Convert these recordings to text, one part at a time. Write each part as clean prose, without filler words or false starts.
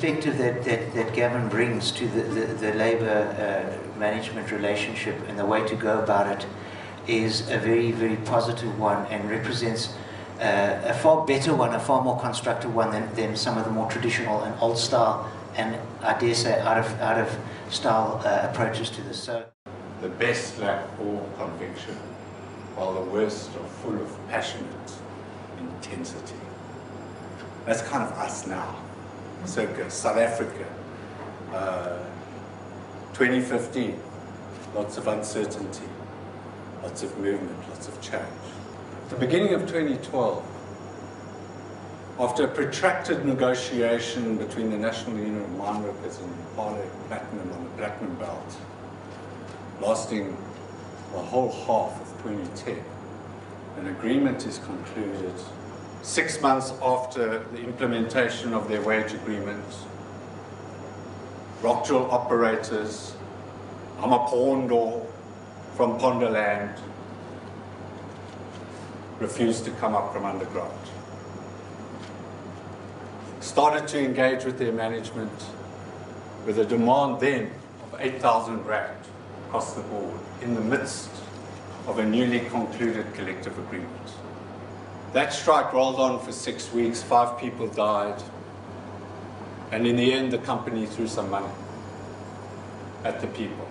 perspective that Gavin brings to the labour management relationship and the way to go about it is a very, very positive one and represents a far better one, a far more constructive one than some of the more traditional and old style and, I dare say, out of style approaches to this. So the best lack all conviction, while the worst are full of passionate intensity. That's kind of us now. Circa South Africa, 2015, lots of uncertainty, lots of movement, lots of change. At the beginning of 2012, after a protracted negotiation between the National Union of Mine Workers and Palais Platinum on the Platinum Belt, lasting the whole half of 2010, an agreement is concluded 6 months after the implementation of their wage agreements. Rock Drill operators, AmaPondo from Ponderland, refused to come up from underground. Started to engage with their management with a demand then of 8,000 rand across the board in the midst of a newly concluded collective agreement. That strike rolled on for 6 weeks, 5 people died, and in the end the company threw some money at the people.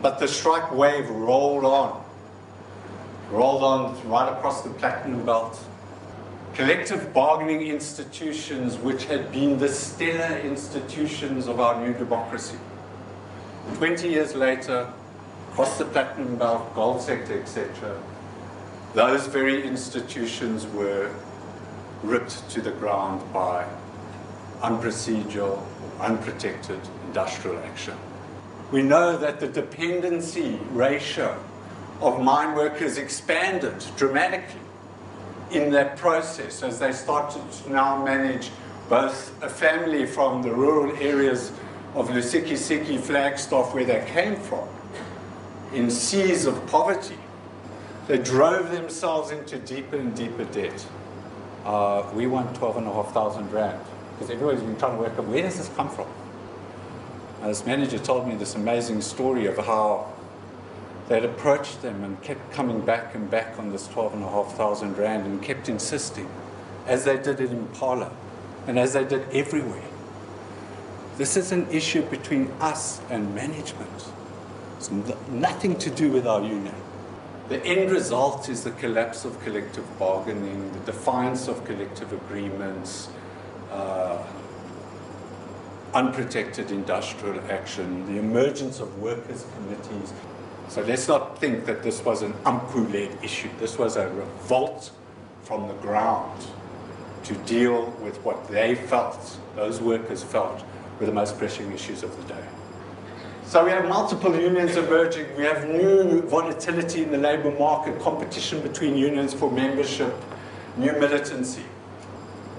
But the strike wave rolled on right across the Platinum Belt. Collective bargaining institutions, which had been the stellar institutions of our new democracy, 20 years later, across the Platinum Belt, gold sector, etc., those very institutions were ripped to the ground by unprocedural, unprotected industrial action. We know that the dependency ratio of mine workers expanded dramatically in that process as they started to now manage both a family from the rural areas of Lusikisiki, Flagstaff, where they came from, in seas of poverty. They drove themselves into deeper and deeper debt. We want 12,500 rand because everybody's been trying to work out, where does this come from? And this manager told me this amazing story of how they'd approached them and kept coming back and back on this 12,500 rand and kept insisting, as they did it in Impala and as they did everywhere. This is an issue between us and management. It's nothing to do with our union. The end result is the collapse of collective bargaining, the defiance of collective agreements, unprotected industrial action, the emergence of workers' committees. So let's not think that this was an UMKU-led issue. This was a revolt from the ground to deal with what they felt, those workers felt, were the most pressing issues of the day. So we have multiple unions emerging, we have new volatility in the labour market, competition between unions for membership, new militancy.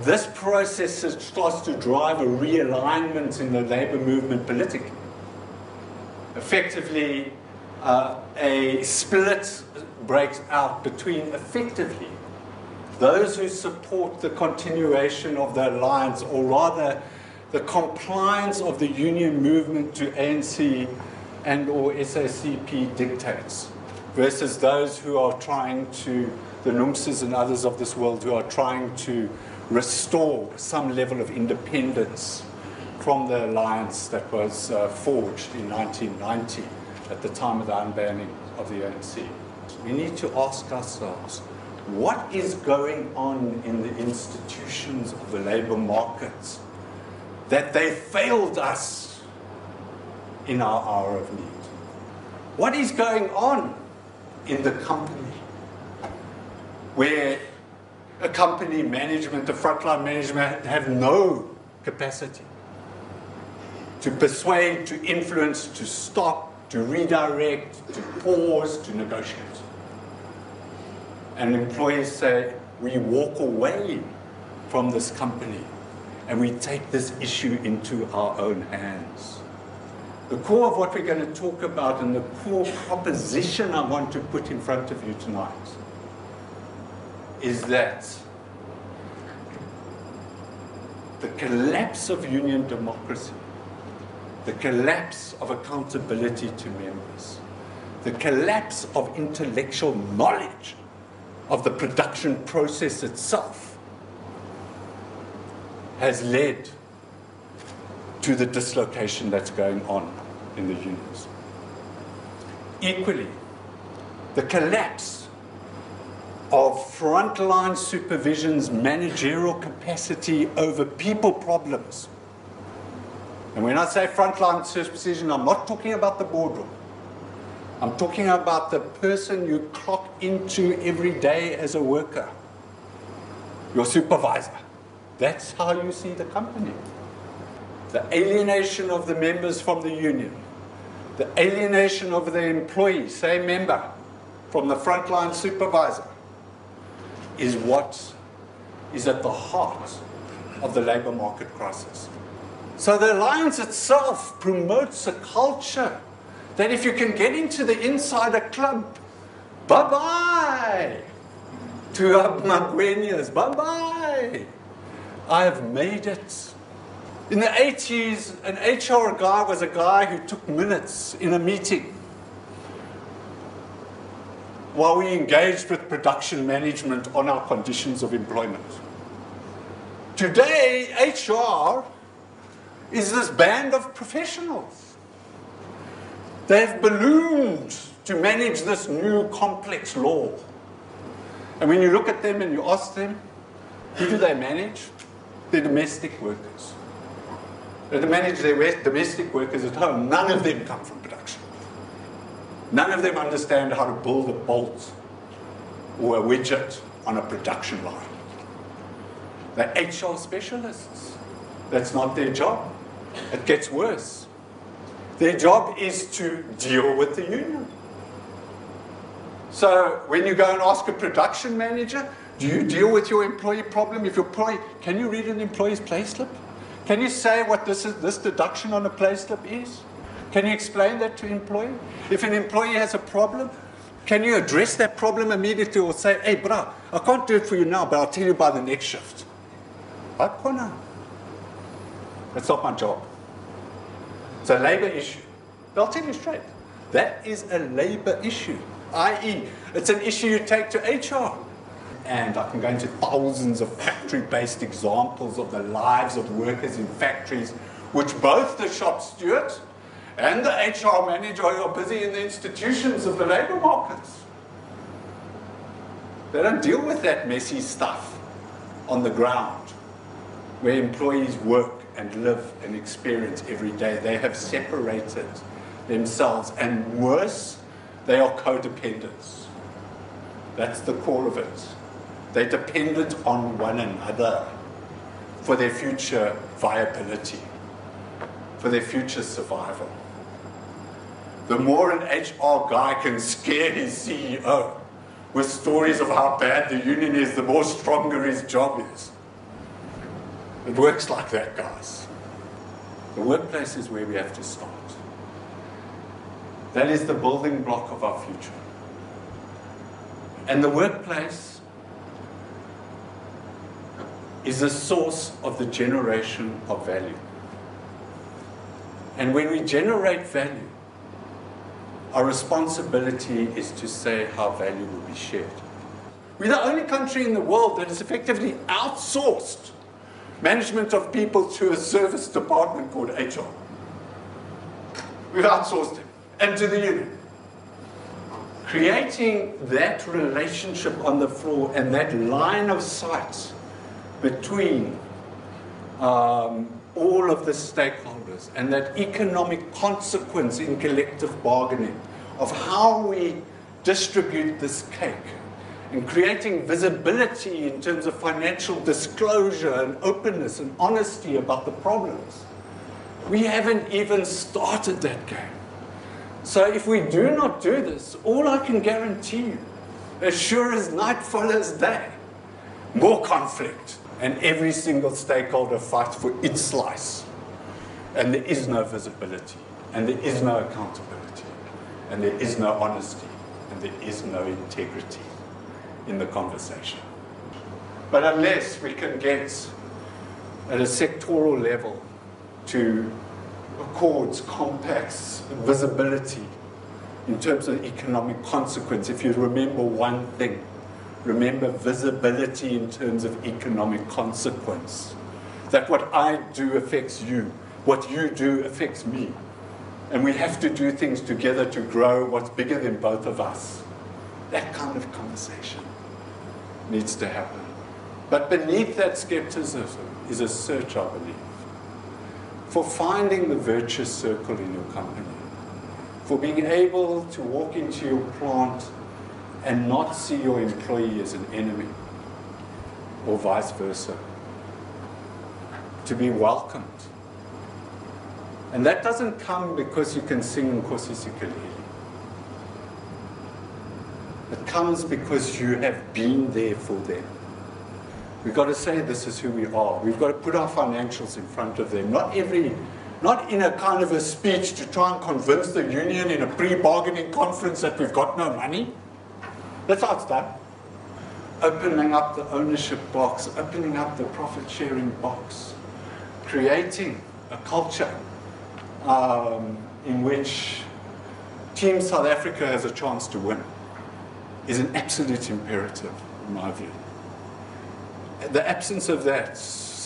This process starts to drive a realignment in the labour movement politically. Effectively, a split breaks out between, effectively, those who support the continuation of the alliance, or rather, the compliance of the union movement to ANC and or SACP dictates, versus those who are trying to, the NUMSAs and others of this world, who are trying to restore some level of independence from the alliance that was forged in 1990 at the time of the unbanning of the ANC. We need to ask ourselves, what is going on in the institutions of the labour markets that they failed us in our hour of need? What is going on in the company where a company management, the frontline management, have no capacity to persuade, to influence, to stop, to redirect, to pause, to negotiate? And employees say, we walk away from this company and we take this issue into our own hands. The core of what we're going to talk about and the core proposition I want to put in front of you tonight is that the collapse of union democracy, the collapse of accountability to members, the collapse of intellectual knowledge of the production process itself has led to the dislocation that's going on in the unions. Equally, the collapse of frontline supervision's managerial capacity over people problems. And when I say frontline supervision, I'm not talking about the boardroom. I'm talking about the person you clock into every day as a worker, your supervisor. That's how you see the company. The alienation of the members from the union, the alienation of the employee, same member, from the frontline supervisor, is what is at the heart of the labor market crisis. So the alliance itself promotes a culture that if you can get into the insider club, bye-bye to our Magwenias, bye-bye. I have made it. In the 80s, an HR guy was a guy who took minutes in a meeting while we engaged with production management on our conditions of employment. Today, HR is this band of professionals. They've ballooned to manage this new complex law. And when you look at them and you ask them, who do they manage? They're domestic workers. They manage their domestic workers at home. None of them come from production. None of them understand how to build a bolt or a widget on a production line. They're HR specialists. That's not their job. It gets worse. Their job is to deal with the union. So when you go and ask a production manager, do you deal with your employee problem? If your employee, can you read an employee's pay slip? Can you say what this deduction on a pay slip is? Can you explain that to an employee? If an employee has a problem, can you address that problem immediately or say, hey, brah, I can't do it for you now, but I'll tell you by the next shift? I can't. That's not my job. It's a labor issue. They'll tell you straight. That is a labor issue, i.e., it's an issue you take to HR. And I can go into thousands of factory-based examples of the lives of workers in factories, which both the shop steward and the HR manager are busy in the institutions of the labor markets. They don't deal with that messy stuff on the ground, where employees work and live and experience every day. They have separated themselves, and worse, they are codependents. That's the core of it. They're dependent on one another for their future viability, for their future survival. The more an HR guy can scare his CEO with stories of how bad the union is, the more stronger his job is. It works like that, guys. The workplace is where we have to start. That is the building block of our future. And the workplace is the source of the generation of value. And when we generate value, our responsibility is to say how value will be shared. We're the only country in the world that has effectively outsourced management of people to a service department called HR. We've outsourced it, and to the union. Creating that relationship on the floor and that line of sight between all of the stakeholders and that economic consequence in collective bargaining of how we distribute this cake and creating visibility in terms of financial disclosure and openness and honesty about the problems. We haven't even started that game. So if we do not do this, all I can guarantee you, as sure as night follows day, more conflict. And every single stakeholder fights for its slice. And there is no visibility, and there is no accountability, and there is no honesty, and there is no integrity in the conversation. But unless we can get at a sectoral level to accords, compacts, visibility in terms of economic consequence. If you remember one thing, remember visibility in terms of economic consequence. That what I do affects you, what you do affects me. And we have to do things together to grow what's bigger than both of us. That kind of conversation needs to happen. But beneath that skepticism is a search, I believe, for finding the virtuous circle in your company, for being able to walk into your plant and not see your employee as an enemy, or vice versa, to be welcomed. And that doesn't come because you can sing Kosisi Kalili. It comes because you have been there for them. We've got to say this is who we are. We've got to put our financials in front of them. Not in a kind of a speech to try and convince the union in a pre-bargaining conference that we've got no money. That's how it's done. Opening up the ownership box, opening up the profit-sharing box, creating a culture in which Team South Africa has a chance to win is an absolute imperative, in my view. The absence of that,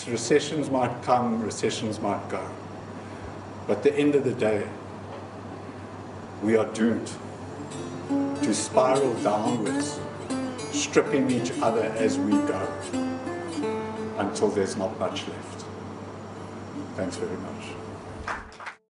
recessions might come, recessions might go. But at the end of the day, we are doomed to spiral downwards, stripping each other as we go, until there's not much left. Thanks very much.